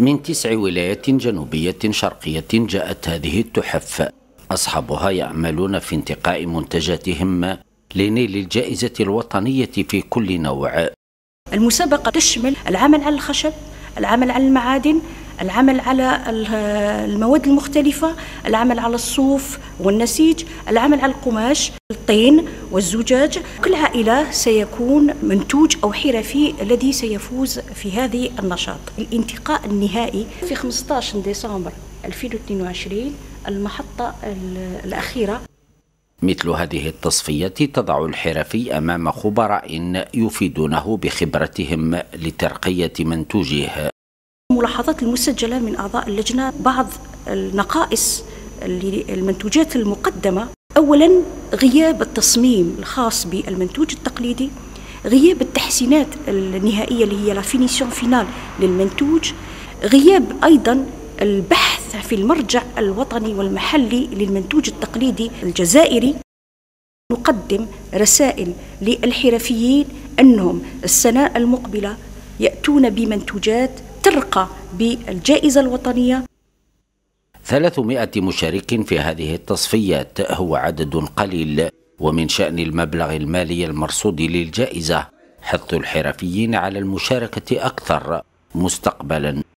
من 9 ولايات جنوبية شرقية جاءت هذه التحف، أصحابها يعملون في انتقاء منتجاتهم لنيل الجائزة الوطنية في كل نوع. المسابقة تشمل العمل على الخشب، العمل على المعادن، العمل على المواد المختلفة، العمل على الصوف والنسيج، العمل على القماش، الطين والزجاج. كل عائلة سيكون منتوج أو حرفي الذي سيفوز في هذه النشاط. الانتقاء النهائي في 15 ديسمبر 2022 المحطة الأخيرة. مثل هذه التصفيات تضع الحرفي أمام خبراء يفيدونه بخبرتهم لترقية منتوجه. الملاحظات المسجلة من أعضاء اللجنة بعض النقائص للمنتوجات المقدمة: أولا غياب التصميم الخاص بالمنتوج التقليدي، غياب التحسينات النهائية اللي هي لا فينيسيون فينال للمنتوج، غياب أيضا البحث في المرجع الوطني والمحلي للمنتوج التقليدي الجزائري. نقدم رسائل للحرفيين أنهم السنة المقبلة يأتون بمنتوجات ترقى بالجائزة الوطنية. 300 مشارك في هذه التصفيات هو عدد قليل، ومن شأن المبلغ المالي المرصود للجائزة حث الحرفيين على المشاركة أكثر مستقبلا.